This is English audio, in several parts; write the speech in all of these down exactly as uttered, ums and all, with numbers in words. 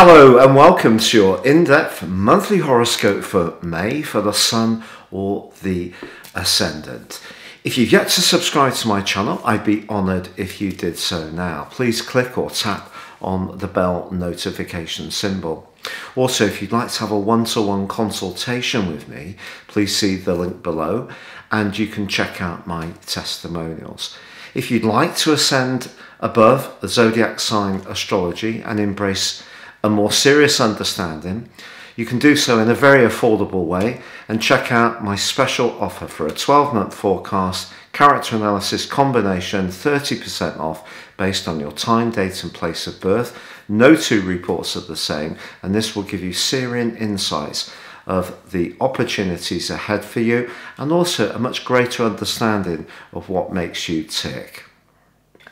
Hello and welcome to your in-depth monthly horoscope for May for the Sun or the Ascendant. If you've yet to subscribe to my channel, I'd be honoured if you did so now. Please click or tap on the bell notification symbol. Also, if you'd like to have a one-to-one consultation with me, please see the link below and you can check out my testimonials. If you'd like to ascend above the zodiac sign astrology and embrace a more serious understanding, you can do so in a very affordable way and check out my special offer for a twelve month forecast character analysis combination, thirty percent off based on your time, date and place of birth. No two reports are the same, and this will give you searing insights of the opportunities ahead for you and also a much greater understanding of what makes you tick.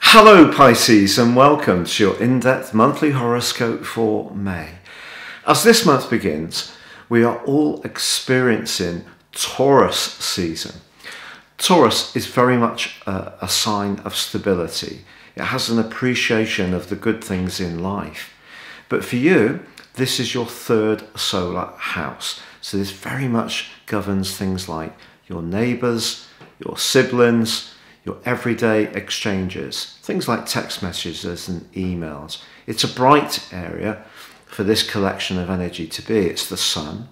Hello Pisces and welcome to your in-depth monthly horoscope for May. As this month begins, we are all experiencing Taurus season. Taurus is very much a, a sign of stability. It has an appreciation of the good things in life. But for you, this is your third solar house. So this very much governs things like your neighbours, your siblings, your everyday exchanges, things like text messages and emails. It's a bright area for this collection of energy to be. It's the Sun,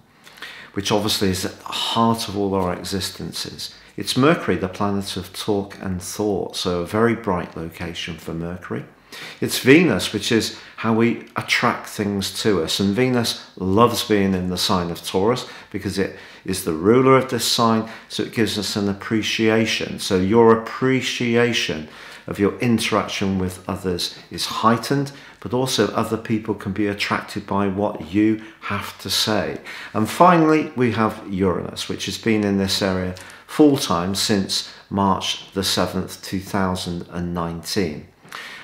which obviously is at the heart of all our existences. It's Mercury, the planet of talk and thought, so a very bright location for Mercury. It's Venus, which is how we attract things to us, and Venus loves being in the sign of Taurus because it is the ruler of this sign, so it gives us an appreciation. So your appreciation of your interaction with others is heightened, but also other people can be attracted by what you have to say. And finally, we have Uranus, which has been in this area full time since March the seventh two thousand nineteen.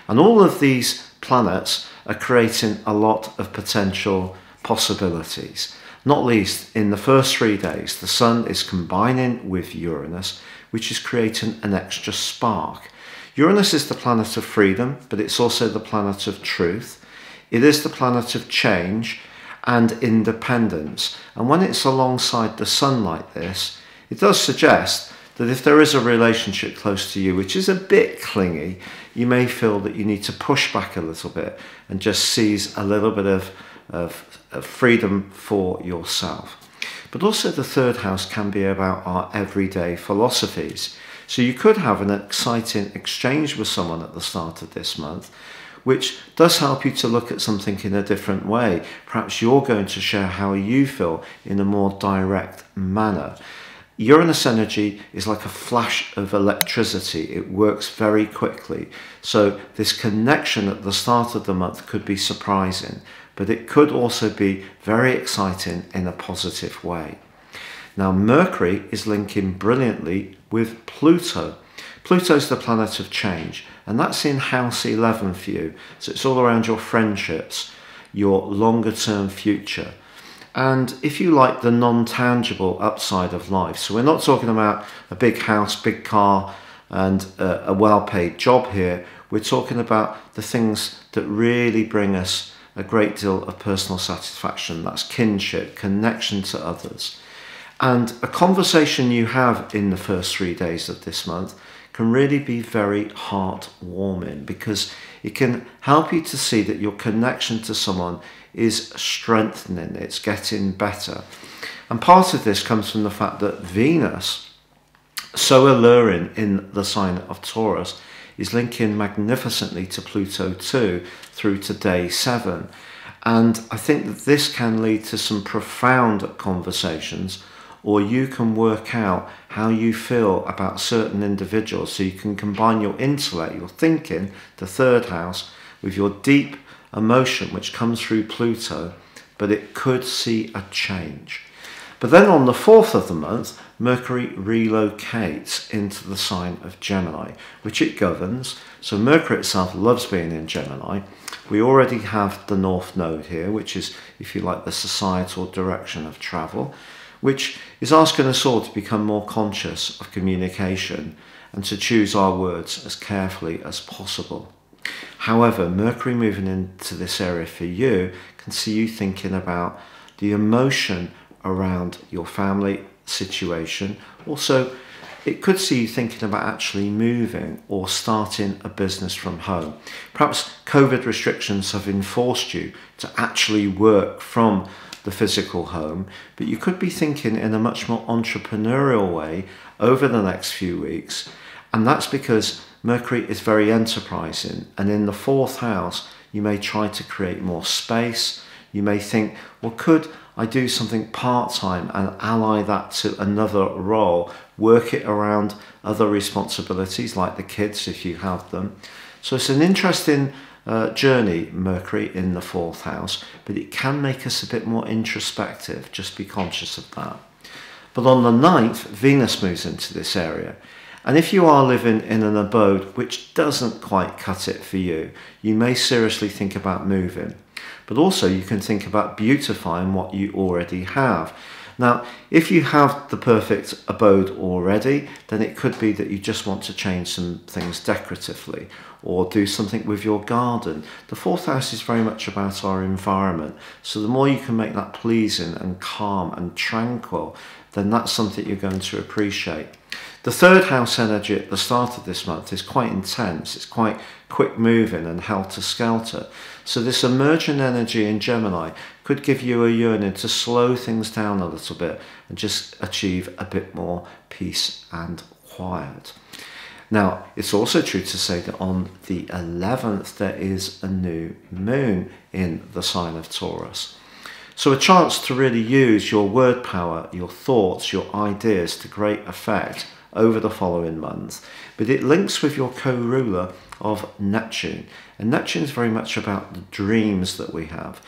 And all of these planets are creating a lot of potential possibilities. Not least, in the first three days, the Sun is combining with Uranus, which is creating an extra spark. Uranus is the planet of freedom, but it's also the planet of truth. It is the planet of change and independence. And when it's alongside the Sun like this, it does suggest that if there is a relationship close to you which is a bit clingy, you may feel that you need to push back a little bit and just seize a little bit of, of, of freedom for yourself. But also the third house can be about our everyday philosophies. So you could have an exciting exchange with someone at the start of this month, which does help you to look at something in a different way. Perhaps you're going to share how you feel in a more direct manner. Uranus energy is like a flash of electricity. It works very quickly. So this connection at the start of the month could be surprising, but it could also be very exciting in a positive way. Now, Mercury is linking brilliantly with Pluto. Pluto's the planet of change, and that's in house eleven for you. So it's all around your friendships, your longer term future. And if you like the non-tangible upside of life, so we're not talking about a big house, big car and a well-paid job here. We're talking about the things that really bring us a great deal of personal satisfaction. That's kinship, connection to others. And a conversation you have in the first three days of this month can really be very heartwarming, because it can help you to see that your connection to someone is strengthening, it's getting better. And part of this comes from the fact that Venus, so alluring in the sign of Taurus, is linking magnificently to Pluto too through to day seven. And I think that this can lead to some profound conversations, or you can work out how you feel about certain individuals. So you can combine your intellect, your thinking, the third house, with your deep emotion, which comes through Pluto, but it could see a change. But then on the fourth of the month, Mercury relocates into the sign of Gemini, which it governs. So Mercury itself loves being in Gemini. We already have the North Node here, which is, if you like, the societal direction of travel, which is asking us all to become more conscious of communication and to choose our words as carefully as possible. However, Mercury moving into this area for you can see you thinking about the emotion around your family situation. Also, it could see you thinking about actually moving or starting a business from home. Perhaps COVID restrictions have enforced you to actually work from the physical home, but you could be thinking in a much more entrepreneurial way over the next few weeks, and that's because Mercury is very enterprising, and in the fourth house you may try to create more space. You may think, well, could I do something part-time and ally that to another role, work it around other responsibilities like the kids if you have them. So it's an interesting uh, journey, Mercury in the fourth house, but it can make us a bit more introspective. Just be conscious of that. But on the ninth, Venus moves into this area. And if you are living in an abode which doesn't quite cut it for you, you may seriously think about moving. But also you can think about beautifying what you already have. Now, if you have the perfect abode already, then it could be that you just want to change some things decoratively or do something with your garden. The fourth house is very much about our environment. So the more you can make that pleasing and calm and tranquil, then that's something you're going to appreciate. The third house energy at the start of this month is quite intense. It's quite quick moving and helter-skelter. So this emergent energy in Gemini could give you a yearning to slow things down a little bit and just achieve a bit more peace and quiet. Now, it's also true to say that on the eleventh, there is a new moon in the sign of Taurus. So a chance to really use your word power, your thoughts, your ideas to great effect over the following month. But it links with your co-ruler of Neptune. And Neptune is very much about the dreams that we have.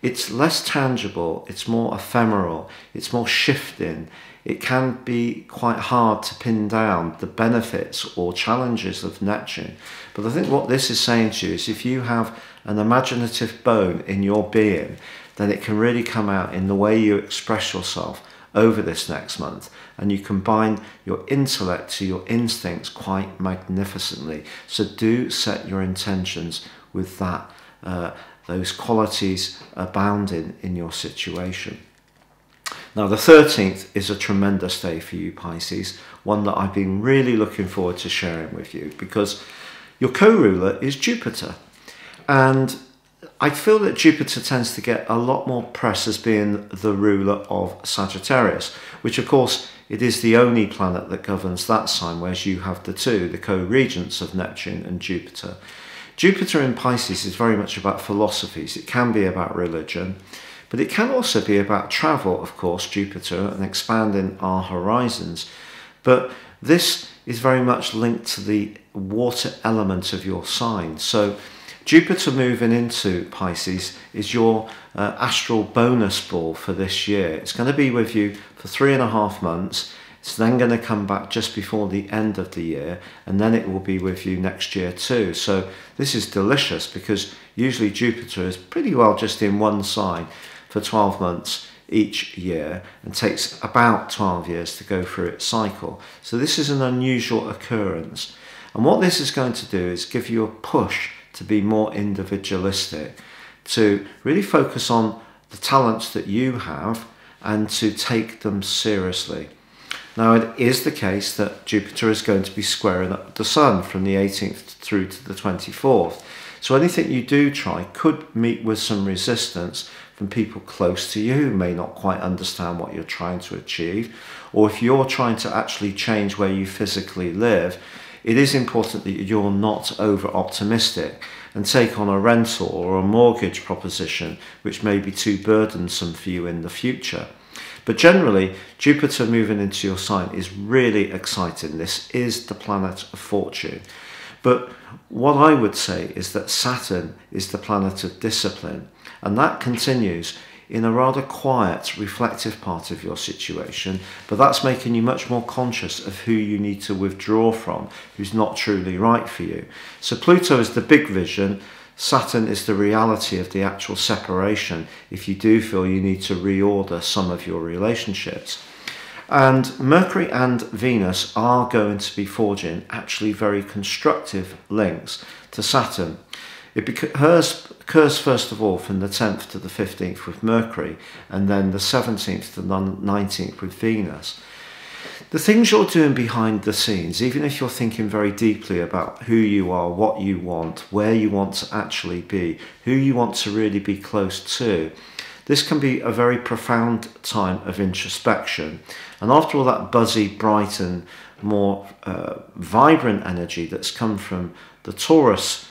It's less tangible, it's more ephemeral, it's more shifting. It can be quite hard to pin down the benefits or challenges of Neptune. But I think what this is saying to you is if you have an imaginative bone in your being, then it can really come out in the way you express yourself over this next month, and you combine your intellect to your instincts quite magnificently. So do set your intentions with that, uh, those qualities abounding in your situation. Now the thirteenth is a tremendous day for you, Pisces, one that I've been really looking forward to sharing with you, because your co-ruler is Jupiter, and I feel that Jupiter tends to get a lot more press as being the ruler of Sagittarius, which of course it is the only planet that governs that sign, whereas you have the two, the co-regents of Neptune and Jupiter. Jupiter in Pisces is very much about philosophies. It can be about religion, but it can also be about travel, of course, Jupiter, and expanding our horizons. But this is very much linked to the water element of your sign. So Jupiter moving into Pisces is your uh, astral bonus ball for this year. It's going to be with you for three and a half months. It's then going to come back just before the end of the year, and then it will be with you next year too. So this is delicious, because usually Jupiter is pretty well just in one sign for twelve months each year and takes about twelve years to go through its cycle. So this is an unusual occurrence. And what this is going to do is give you a push to be more individualistic, to really focus on the talents that you have and to take them seriously. Now it is the case that Jupiter is going to be squaring up the Sun from the eighteenth through to the twenty-fourth. So anything you do try could meet with some resistance from people close to you who may not quite understand what you're trying to achieve. Or if you're trying to actually change where you physically live, it is important that you're not over-optimistic and take on a rental or a mortgage proposition which may be too burdensome for you in the future. But generally, Jupiter moving into your sign is really exciting. This is the planet of fortune. But what I would say is that Saturn is the planet of discipline, and that continues in a rather quiet, reflective part of your situation, but that's making you much more conscious of who you need to withdraw from, who's not truly right for you. So Pluto is the big vision, Saturn is the reality of the actual separation, if you do feel you need to reorder some of your relationships. And Mercury and Venus are going to be forging actually very constructive links to Saturn. It occurs first of all from the tenth to the fifteenth with Mercury, and then the seventeenth to the nineteenth with Venus. The things you're doing behind the scenes, even if you're thinking very deeply about who you are, what you want, where you want to actually be, who you want to really be close to, this can be a very profound time of introspection. And after all that buzzy, bright and more uh, vibrant energy that's come from the Taurus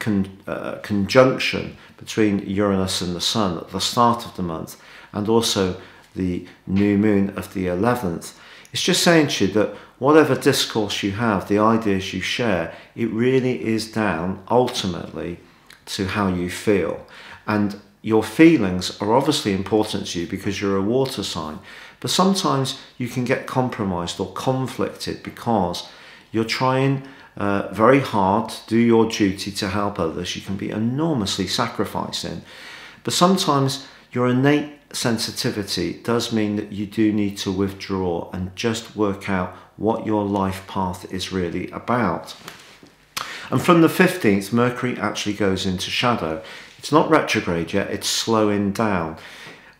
con uh, conjunction between Uranus and the Sun at the start of the month, and also the new moon of the eleventh, it's just saying to you that whatever discourse you have, the ideas you share, it really is down ultimately to how you feel. And your feelings are obviously important to you because you're a water sign, but sometimes you can get compromised or conflicted because you're trying uh, very hard to do your duty to help others. You can be enormously sacrificing, but sometimes your innate sensitivity does mean that you do need to withdraw and just work out what your life path is really about. And from the fifteenth, Mercury actually goes into shadow. It's not retrograde yet, it's slowing down.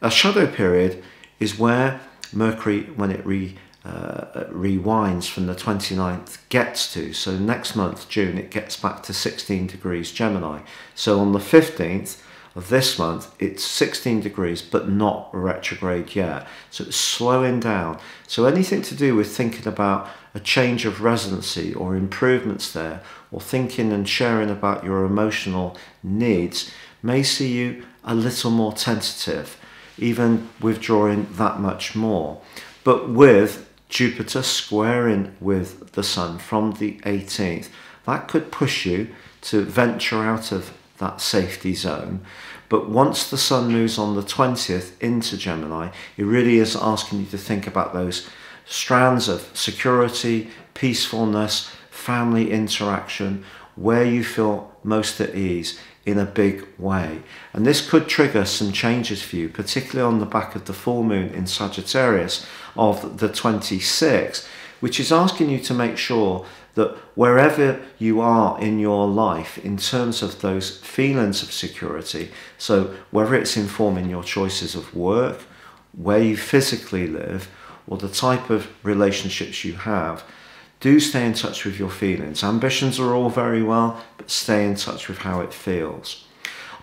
A shadow period is where Mercury, when it re, uh, rewinds from the twenty-ninth, gets to. So next month, June, it gets back to sixteen degrees Gemini. So on the fifteenth, this month it's sixteen degrees, but not retrograde yet, so it's slowing down. So anything to do with thinking about a change of residency or improvements there, or thinking and sharing about your emotional needs, may see you a little more tentative, even withdrawing that much more. But with Jupiter squaring with the Sun from the eighteenth, that could push you to venture out of that safety zone. But once the Sun moves on the twentieth into Gemini, it really is asking you to think about those strands of security, peacefulness, family interaction, where you feel most at ease in a big way. And this could trigger some changes for you, particularly on the back of the full moon in Sagittarius of the twenty-sixth, which is asking you to make sure that wherever you are in your life in terms of those feelings of security, so whether it's informing your choices of work, where you physically live, or the type of relationships you have, do stay in touch with your feelings. Ambitions are all very well, but stay in touch with how it feels.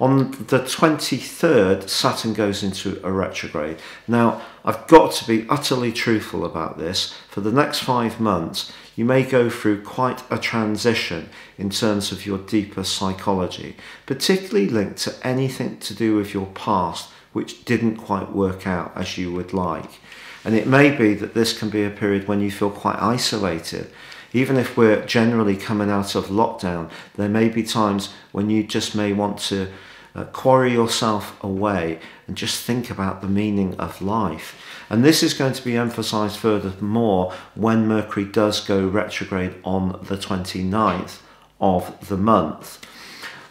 On the twenty-third, Saturn goes into a retrograde. Now, I've got to be utterly truthful about this. For the next five months, you may go through quite a transition in terms of your deeper psychology, particularly linked to anything to do with your past, which didn't quite work out as you would like. And it may be that this can be a period when you feel quite isolated. Even if we're generally coming out of lockdown, there may be times when you just may want to uh, quarry yourself away and just think about the meaning of life. And this is going to be emphasized furthermore when Mercury does go retrograde on the twenty-ninth of the month.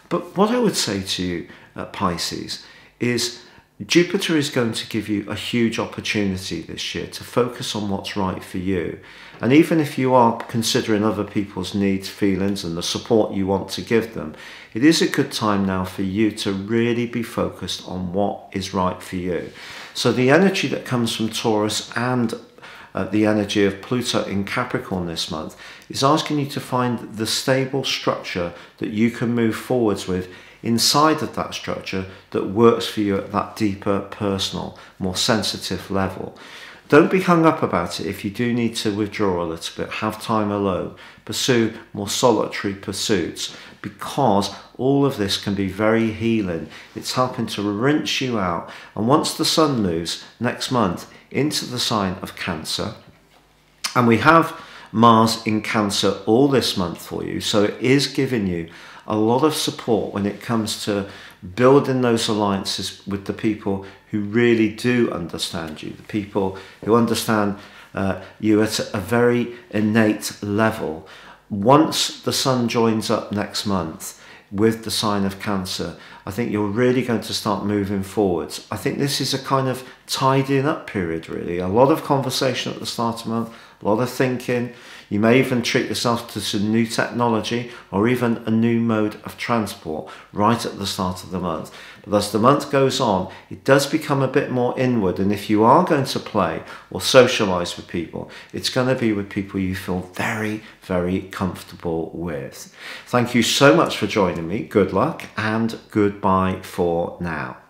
But what I would say to you, uh, Pisces, is Jupiter is going to give you a huge opportunity this year to focus on what's right for you. And even if you are considering other people's needs, feelings, and the support you want to give them, it is a good time now for you to really be focused on what is right for you. So the energy that comes from Taurus and uh, the energy of Pluto in Capricorn this month is asking you to find the stable structure that you can move forwards with inside of that structure that works for you at that deeper, personal, more sensitive level. Don't be hung up about it if you do need to withdraw a little bit, have time alone, pursue more solitary pursuits, because all of this can be very healing. It's helping to rinse you out. And once the Sun moves next month into the sign of Cancer, and we have Mars in Cancer all this month for you, so it is giving you a lot of support when it comes to building those alliances with the people who really do understand you, the people who understand uh, you at a very innate level. Once the Sun joins up next month with the sign of Cancer, I think you're really going to start moving forwards. I think this is a kind of tidying up period, really. A lot of conversation at the start of the month, a lot of thinking. You may even treat yourself to some new technology or even a new mode of transport right at the start of the month. But as the month goes on, it does become a bit more inward, and if you are going to play or socialise with people, it's going to be with people you feel very, very comfortable with. Thank you so much for joining me. Good luck and goodbye for now.